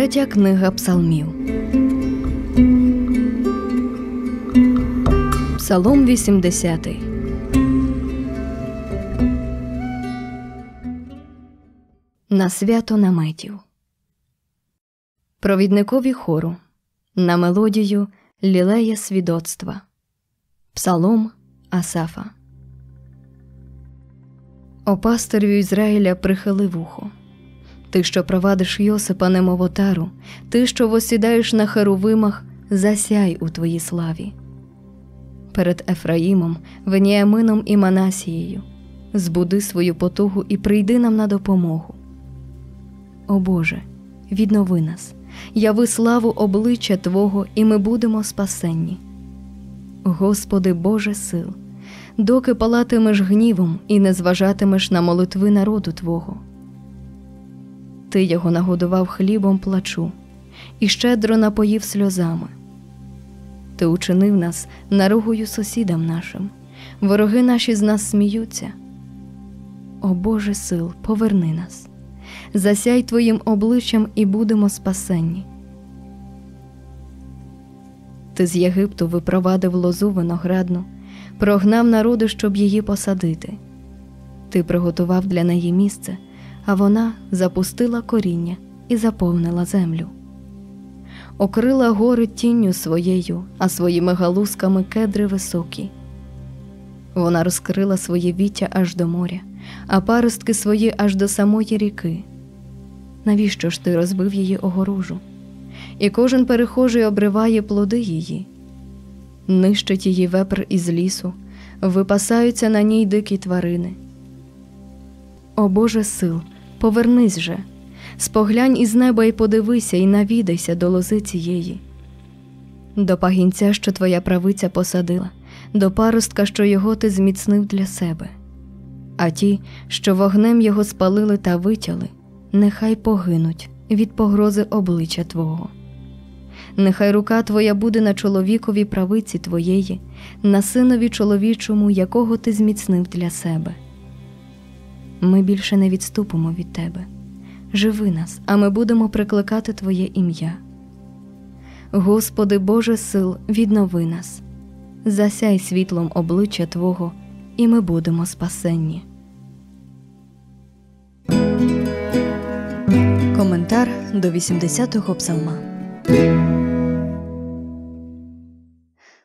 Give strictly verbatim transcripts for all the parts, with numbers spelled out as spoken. Третя книга Псалмів. Псалом вісімдесятий. На свято наметів. Провідникові хору. На мелодію лілея свідоцтва. Псалом Асафа. О пастирю Ізраїля, прихили вухо. Ти, що провадиш Йосипа, немов отару, ти, що восідаєш на херувимах, засяй у твоїй славі. Перед Ефраїмом, Веніамином і Манасією збуди свою потугу і прийди нам на допомогу. О Боже, віднови нас, яви славу обличчя Твого, і ми будемо спасенні. Господи Боже сил, доки палатимеш гнівом і не зважатимеш на молитви народу Твого? Ти його нагодував хлібом плачу і щедро напоїв сльозами. Ти учинив нас наругою сусідам нашим, вороги наші з нас сміються. О Боже сил, поверни нас, засяй Твоїм обличчям і будемо спасенні. Ти з Єгипту випровадив лозу виноградну, прогнав народи, щоб її посадити. Ти приготував для неї місце, а вона запустила коріння і заповнила землю. Окрила гори тінню своєю, а своїми галузками кедри високі. Вона розкрила своє віття аж до моря, а паростки свої аж до самої ріки. Навіщо ж ти розбив її огорожу? І кожен перехожий обриває плоди її. Нищить її вепр із лісу, випасаються на ній дикі тварини. О Боже сил, повернись же, споглянь із неба і подивися, і навідайся до лози цієї. До пагінця, що твоя правиця посадила, до паростка, що його ти зміцнив для себе. А ті, що вогнем його спалили та витяли, нехай погинуть від погрози обличчя Твого. Нехай рука Твоя буде на чоловікові правиці Твоєї, на синові чоловічому, якого ти зміцнив для себе. Ми більше не відступимо від Тебе. Живи нас, а ми будемо прикликати Твоє ім'я. Господи Боже сил, віднови нас. Засяй світлом обличчя Твого, і ми будемо спасенні. Коментар до вісімдесятого псалма.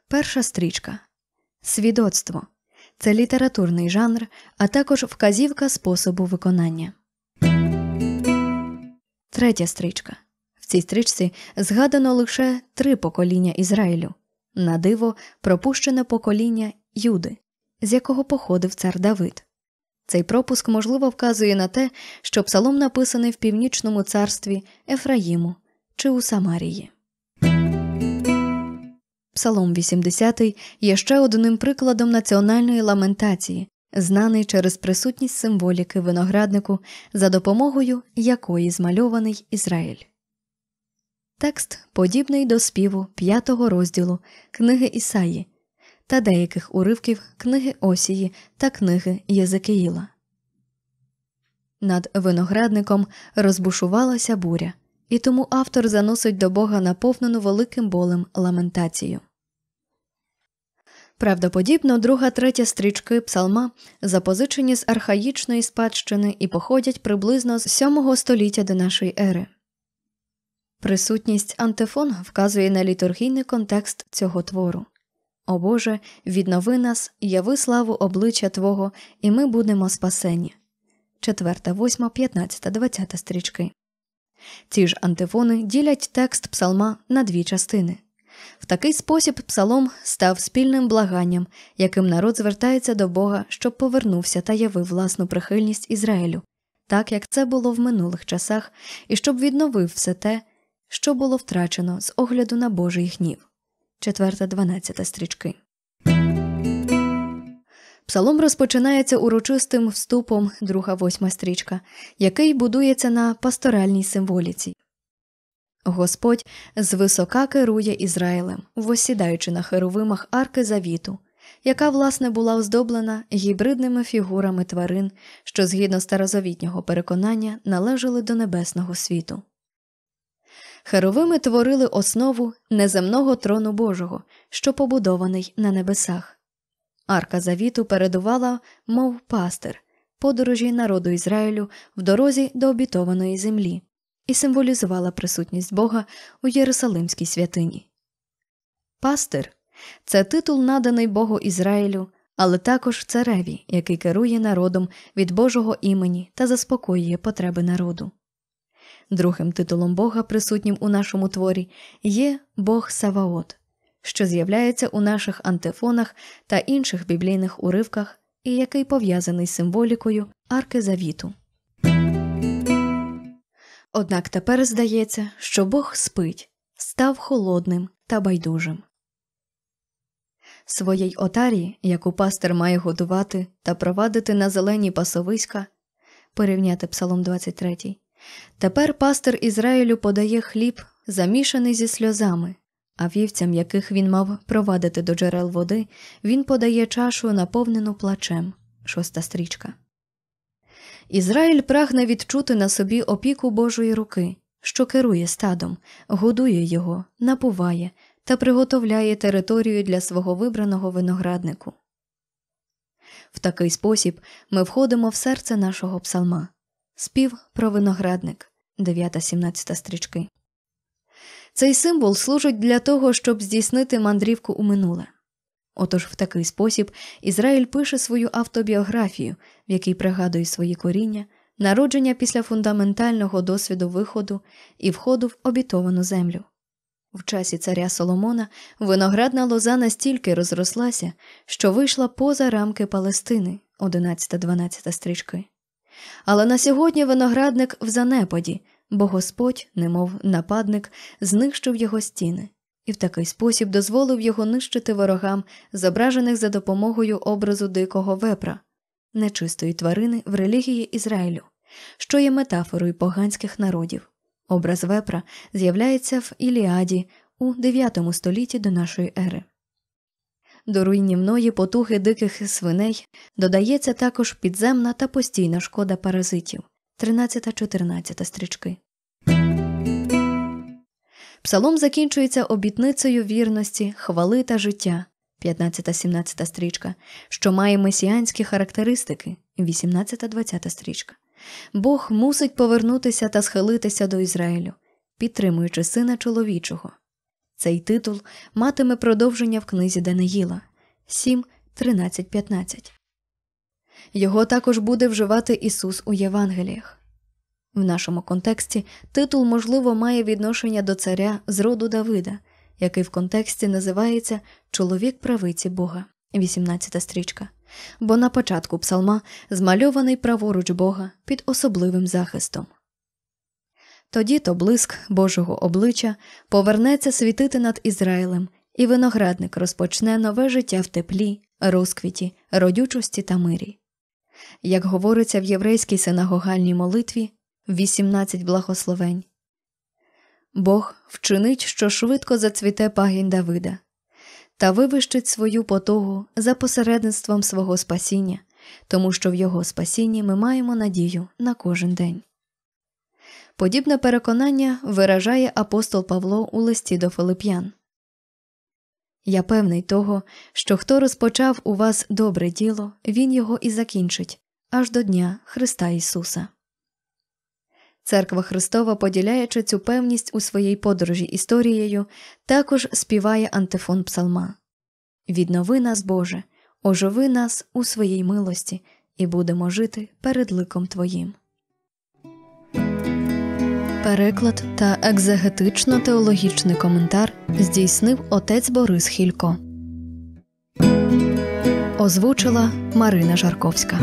Перша стрічка. Свідоцтво. Це літературний жанр, а також вказівка способу виконання. Третя стрічка. В цій стрічці згадано лише три покоління Ізраїлю. На диво, пропущене покоління Юди, з якого походив цар Давид. Цей пропуск, можливо, вказує на те, що псалом написаний в північному царстві Ефраїму чи у Самарії. Псалом вісімдесятий є ще одним прикладом національної ламентації, знаний через присутність символіки винограднику, за допомогою якої змальований Ізраїль. Текст подібний до співу п'ятого розділу книги Ісаї та деяких уривків книги Осії та книги Єзекіїла. Над виноградником розбушувалася буря, і тому автор заносить до Бога наповнену великим болем ламентацію. Правдоподібно, друга-третя стрічки псалма запозичені з архаїчної спадщини і походять приблизно з сьомого століття до нашої ери. Присутність антифон вказує на літургійний контекст цього твору. «О Боже, віднови нас, яви славу обличчя Твого, і ми будемо спасені» – четверта, восьма, п'ятнадцята, двадцята стрічки. Ці ж антифони ділять текст псалма на дві частини. В такий спосіб псалом став спільним благанням, яким народ звертається до Бога, щоб повернувся та явив власну прихильність Ізраїлю, так як це було в минулих часах, і щоб відновив все те, що було втрачено з огляду на Божий гнів. четверта, дванадцята стрічки. Псалом розпочинається урочистим вступом, друга-восьма стрічка, який будується на пасторальній символіці. Господь звисока керує Ізраїлем, восідаючи на херувимах арки завіту, яка, власне, була оздоблена гібридними фігурами тварин, що, згідно старозавітнього переконання, належали до небесного світу. Херовими творили основу неземного трону Божого, що побудований на небесах. Арка Завіту передувала, мов пастир, подорожі народу Ізраїлю в дорозі до обітованої землі і символізувала присутність Бога у Єрусалимській святині. Пастир – це титул, наданий Богу Ізраїлю, але також цареві, який керує народом від Божого імені та заспокоює потреби народу. Другим титулом Бога, присутнім у нашому творі, є Бог Саваот, що з'являється у наших антифонах та інших біблійних уривках і який пов'язаний з символікою Арки Завіту. Однак тепер здається, що Бог спить, став холодним та байдужим. Своїй отарі, яку пастир має годувати та провадити на зелені пасовиська, порівняти Псалом двадцять третій, тепер пастир Ізраїлю подає хліб, замішаний зі сльозами, а вівцям, яких він мав провадити до джерел води, він подає чашу, наповнену плачем. Шоста стрічка. Ізраїль прагне відчути на собі опіку Божої руки, що керує стадом, годує його, напуває та приготовляє територію для свого вибраного винограднику. В такий спосіб ми входимо в серце нашого псалма. Спів про виноградник, дев'ята-сімнадцята стрічки. Цей символ служить для того, щоб здійснити мандрівку у минуле. Отож в такий спосіб Ізраїль пише свою автобіографію, в якій пригадує свої коріння, народження після фундаментального досвіду виходу і входу в обітовану землю. В часі царя Соломона виноградна лоза настільки розрослася, що вийшла поза рамки Палестини, одинадцята-дванадцята стрічки. Але на сьогодні виноградник в занепаді, бо Господь, немов нападник, знищив його стіни і в такий спосіб дозволив його нищити ворогам, зображених за допомогою образу дикого вепра, нечистої тварини в релігії Ізраїлю, що є метафорою поганських народів. Образ вепра з'являється в Іліаді у дев'ятому столітті до нашої ери. До руйнівної потуги диких свиней додається також підземна та постійна шкода паразитів. тринадцята-чотирнадцята стрічки. Псалом закінчується обітницею вірності, хвали та життя. п'ятнадцята-сімнадцята стрічка, що має месіанські характеристики. вісімнадцята-двадцята стрічка. Бог мусить повернутися та схилитися до Ізраїлю, підтримуючи сина чоловічого. Цей титул матиме продовження в книзі Даниїла сім тринадцять п'ятнадцять. Його також буде вживати Ісус у Євангеліях. В нашому контексті титул, можливо, має відношення до царя з роду Давида, який в контексті називається «Чоловік правиці Бога» вісімнадцята стрічка, бо на початку псалма змальований праворуч Бога під особливим захистом. Тоді то блиск Божого обличчя повернеться світити над Ізраїлем, і виноградник розпочне нове життя в теплі, розквіті, родючості та мирі. Як говориться в єврейській синагогальній молитві вісімнадцять благословень. Бог вчинить, що швидко зацвіте пагін Давида, та вивищить свою потугу за посередництвом свого спасіння, тому що в його спасінні ми маємо надію на кожен день. Подібне переконання виражає апостол Павло у листі до Филипп'ян. «Я певний того, що хто розпочав у вас добре діло, він його і закінчить, аж до дня Христа Ісуса». Церква Христова, поділяючи цю певність у своїй подорожі історією, також співає антифон псалма. «Віднови нас, Боже, оживи нас у своїй милості, і будемо жити перед ликом Твоїм». Переклад та екзегетично-теологічний коментар здійснив отець Борис Хілько. Озвучила Марина Жарковська.